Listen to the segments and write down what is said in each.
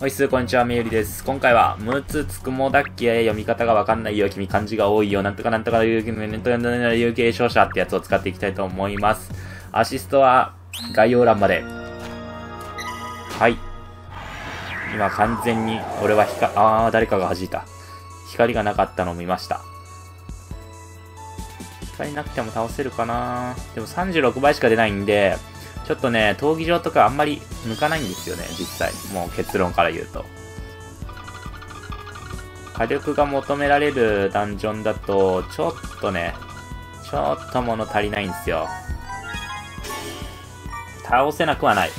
おいす、こんにちは、みゆりです。今回は、むつつくもだっけ、読み方がわかんないよ、君漢字が多いよ、なんとかなんとかいう、有形商社ってやつを使っていきたいと思います。アシストは、概要欄まで。はい。今完全に、俺は誰かが弾いた。光がなかったのを見ました。光なくても倒せるかな。でも36倍しか出ないんで、ちょっとね、闘技場とかあんまり抜かないんですよね、実際。もう結論から言うと。火力が求められるダンジョンだと、ちょっとね、ちょっと物足りないんですよ。倒せなくはない。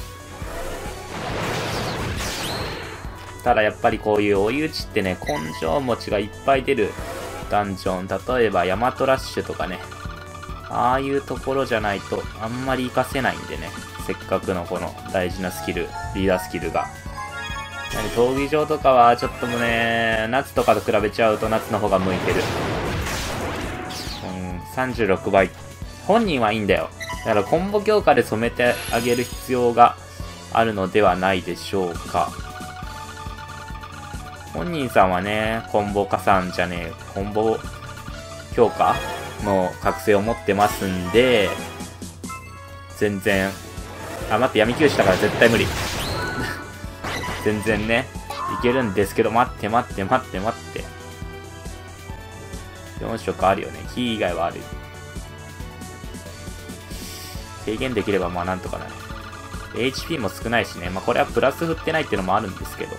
ただやっぱりこういう追い打ちってね、根性持ちがいっぱい出るダンジョン。例えばヤマトラッシュとかね。ああいうところじゃないとあんまり活かせないんでね。せっかくのこの大事なスキル、リーダースキルが。闘技場とかはちょっともうね、夏とかと比べちゃうと夏の方が向いてる。36倍。本人はいいんだよ。だからコンボ強化で染めてあげる必要があるのではないでしょうか。本人さんはね、コンボ加算じゃねえ、コンボ強化の覚醒を持ってますんで、全然、あ、待って、闇球士だから絶対無理。全然ね、いけるんですけど、待って。4色あるよね。火以外はある。軽減できれば、まあなんとかなる。HP も少ないしね。まあこれはプラス振ってないっていうのもあるんですけど。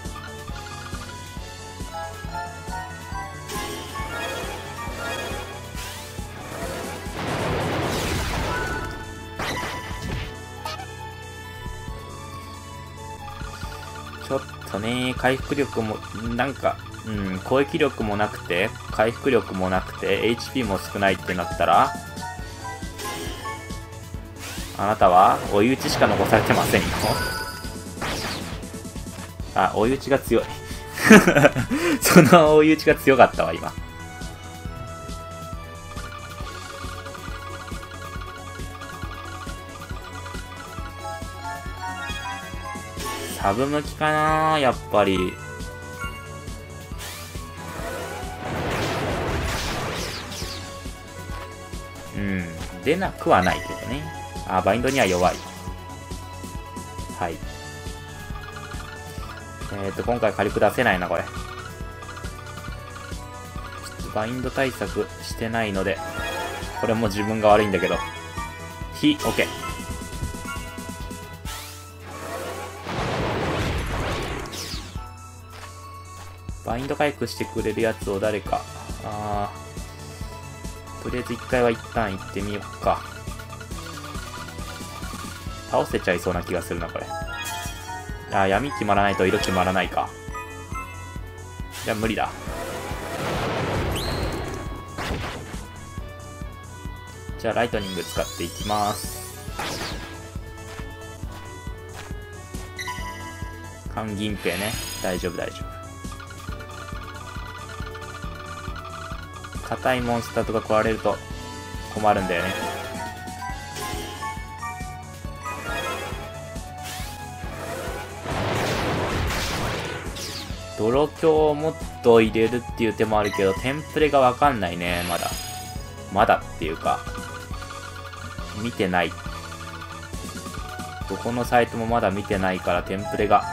ちょっとね、回復力も、なんか、攻撃力もなくて、回復力もなくて、HP も少ないってなったら、あなたは追い打ちしか残されてませんよ。あ、追い打ちが強い。その追い打ちが強かったわ、今。サブ向きかなやっぱり。出なくはないけどね。あ、バインドには弱い。はい。今回火力出せないな、これ。ちょっとバインド対策してないので、これも自分が悪いんだけど。火、OK。バインド回復してくれるやつを誰か。とりあえず一回は一旦行ってみようか。倒せちゃいそうな気がするな、これ。あ、闇決まらないと色決まらないか。じゃあ無理だ。じゃあライトニング使っていきます。韓銀平ね。大丈夫、大丈夫。硬いモンスターとか食われると困るんだよね。泥鏡をもっと入れるっていう手もあるけど、テンプレがわかんないね、まだ。まだっていうか、見てない。どこのサイトもまだ見てないから、テンプレが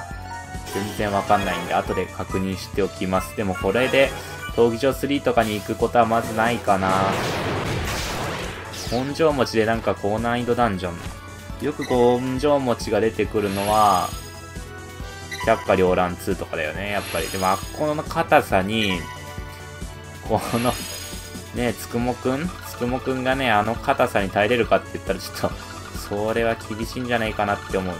全然わかんないんで、後で確認しておきます。でもこれで、闘技場3とかに行くことはまずないかな。根性持ちでなんか高難易度ダンジョン。よく根性持ちが出てくるのは、百花繚乱2とかだよね、やっぱり。でも、あっこの硬さに、この、ね、つくもくんがね、あの硬さに耐えれるかって言ったらちょっと、それは厳しいんじゃないかなって思う。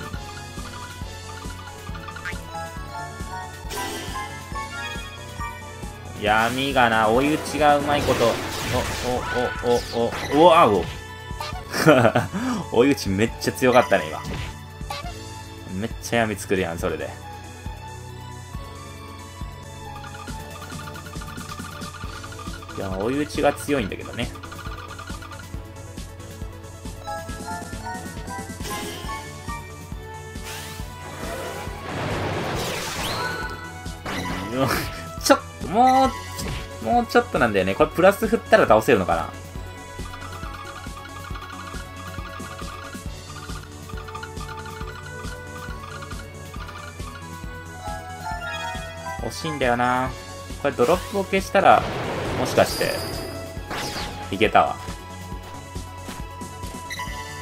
闇がな、追い打ちがうまいこと。おわお。追い打ちめっちゃ強かったね、今。めっちゃ闇作るやん、それで。いや、追い打ちが強いんだけどね。ちょっと、もうちょっとなんだよね。これプラス振ったら倒せるのかな。惜しいんだよな。これドロップを消したら、もしかして、いけたわ。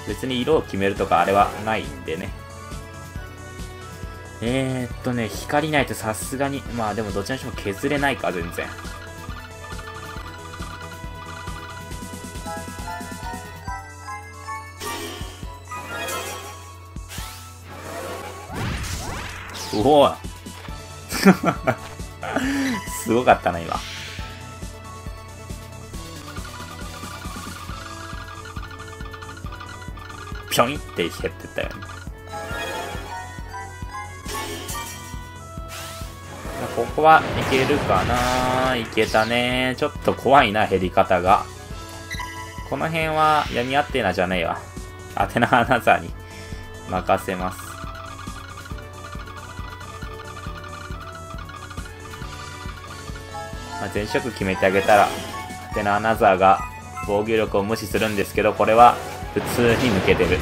別に色を決めるとかあれはないんでね。光ないとさすがに、まあでもどっちにしても削れないか、全然。うおーすごかったな、今。ぴょんって減ってったよね。ここはいけるかな。いけたね。ちょっと怖いな、減り方が。この辺は闇アテナじゃねえわ。アテナアナザーに任せます。前職決めてあげたら、アテナアナザーが防御力を無視するんですけど、これは普通に抜けてる。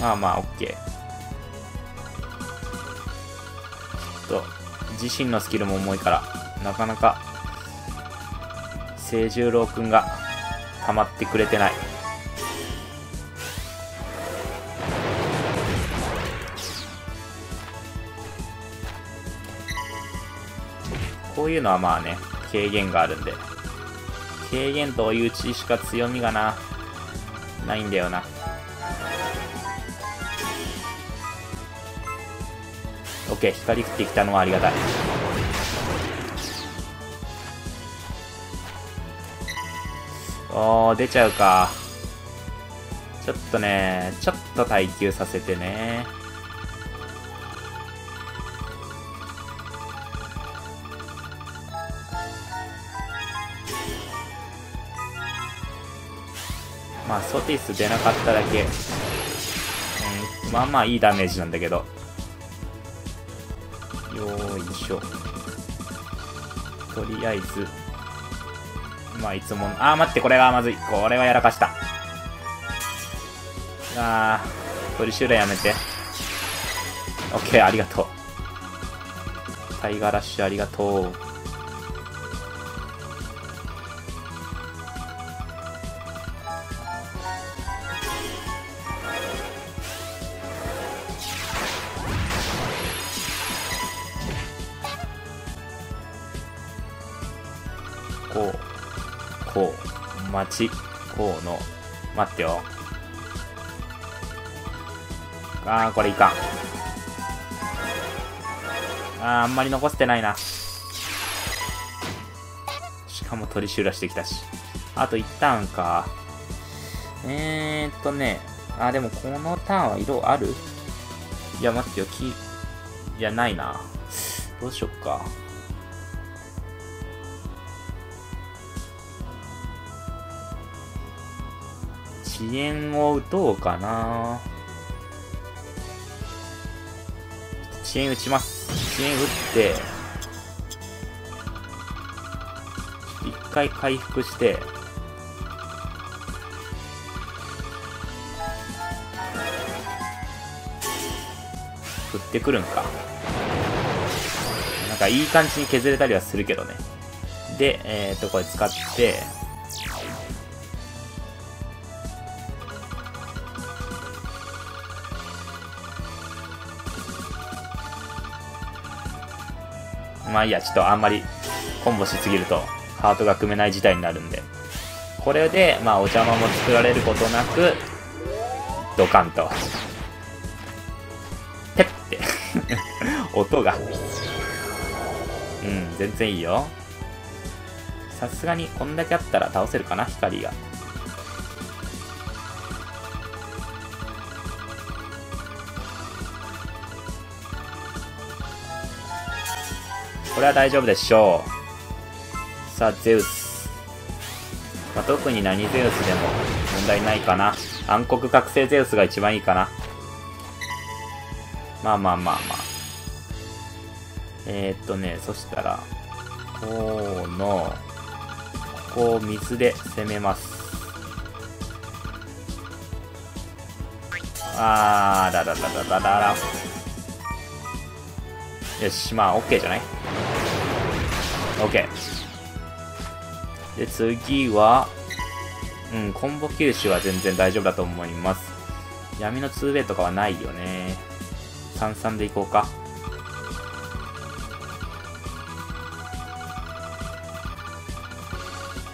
まあまあ、オッケー。ちょっと、自身のスキルも重いから、なかなか、清十郎くんが、溜まってくれてない。こういうのはまあね、軽減があるんで。軽減と追い打ちしか強みがないんだよな。オッケー、光降ってきたのはありがたい。おー、出ちゃうか。ちょっとね、ちょっと耐久させてね。まあソティス出なかっただけ、まあまあいいダメージなんだけど。よいしょ。とりあえず、まあいつもの、あー待って、これはまずい。これはやらかした。あー、トリシューラやめて。オッケー、ありがとう。タイガーラッシュありがとう。こうの、待ってよ。あー、これいかん。あんまり残してないな。しかも取り修羅してきたし。あと1ターンか。あ、でもこのターンは色ある？いや、待ってよ。いや、ないな。どうしよっか。支援を打とうかな。支援打ちます。支援打って一回回復して、振ってくるんか。なんかいい感じに削れたりはするけどね。で、これ使ってまあいいや、ちょっとあんまりコンボしすぎるとハートが組めない事態になるんで、これでまあお邪魔も作られることなく、ドカンとペッて音が、全然いいよ。さすがにこんだけあったら倒せるかな、光が。これは大丈夫でしょう。さあ、ゼウス。まあ、特に何ゼウスでも問題ないかな。暗黒覚醒ゼウスが一番いいかな。まあまあまあまあ。そしたら、ここを水で攻めます。あー、だだだだだだら。よし、まあ、OK じゃない？ OK。で、次は、コンボ吸収は全然大丈夫だと思います。闇の 2way とかはないよね。3-3でいこうか。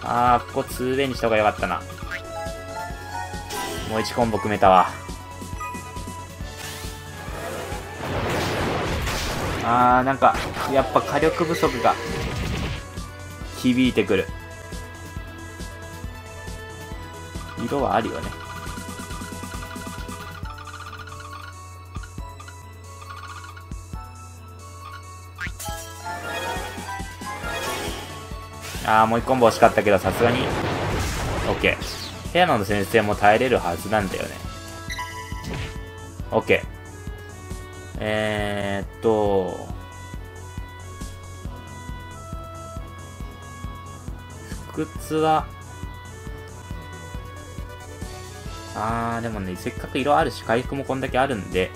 あー、ここ 2way にした方がよかったな。もう1コンボ組めたわ。あー、なんか、やっぱ火力不足が響いてくる。色はあるよね。ああ、もう1コンボ惜しかったけど、さすがに OK。 ヘアの先生も耐えれるはずなんだよね。 OK。 不屈はでもね、せっかく色あるし回復もこんだけあるんで、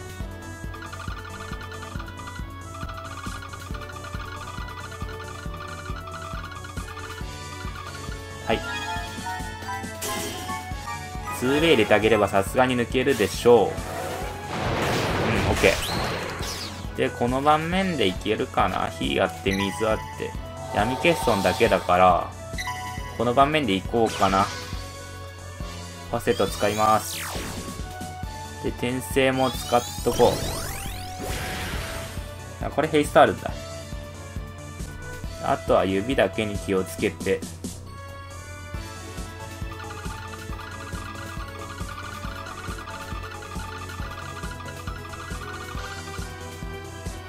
2way 入れてあげればさすがに抜けるでしょう。OK で、この盤面でいけるかな。火あって水あって闇欠損だけだから、この盤面でいこうかな。ファセット使います。で、転生も使っとこう。あ、これヘイストあるんだ。あとは指だけに気をつけて。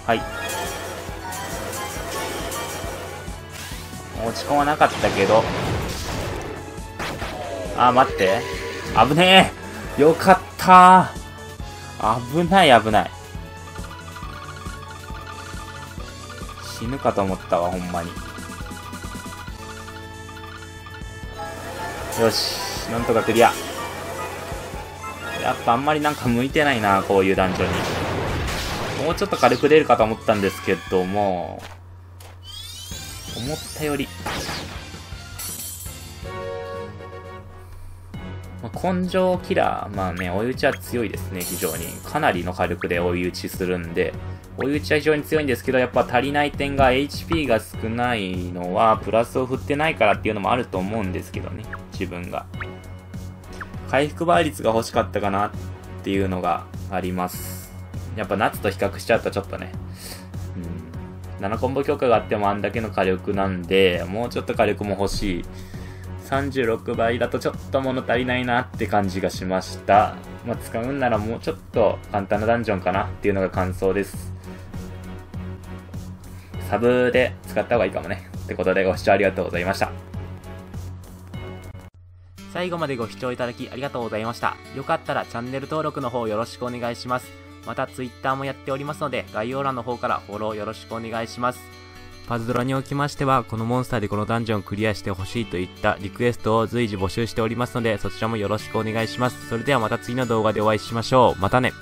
はい、落ち込まなかったけど、あー、待って、危ねえ、よかったー。危ない危ない、死ぬかと思ったわ、ほんまに。よし、なんとかクリア。やっぱあんまりなんか向いてないな、こういうダンジョンに。もうちょっと軽く出るかと思ったんですけども、思ったより、根性キラー、まあね、追い打ちは強いですね、非常に。かなりの火力で追い打ちするんで、追い打ちは非常に強いんですけど、やっぱ足りない点が HP が少ないのは、プラスを振ってないからっていうのもあると思うんですけどね、自分が。回復倍率が欲しかったかなっていうのがあります。やっぱ夏と比較しちゃうとちょっとね、7コンボ強化があってもあんだけの火力なんで、もうちょっと火力も欲しい。36倍だとちょっと物足りないなって感じがしました。まあ、使うんならもうちょっと簡単なダンジョンかなっていうのが感想です。サブで使った方がいいかもね。ってことで、ご視聴ありがとうございました。最後までご視聴いただきありがとうございました。よかったらチャンネル登録の方よろしくお願いします。またツイッターもやっておりますので、概要欄の方からフォローよろしくお願いします。パズドラにおきましては、このモンスターでこのダンジョンをクリアしてほしいといったリクエストを随時募集しておりますので、そちらもよろしくお願いします。それではまた次の動画でお会いしましょう。またね。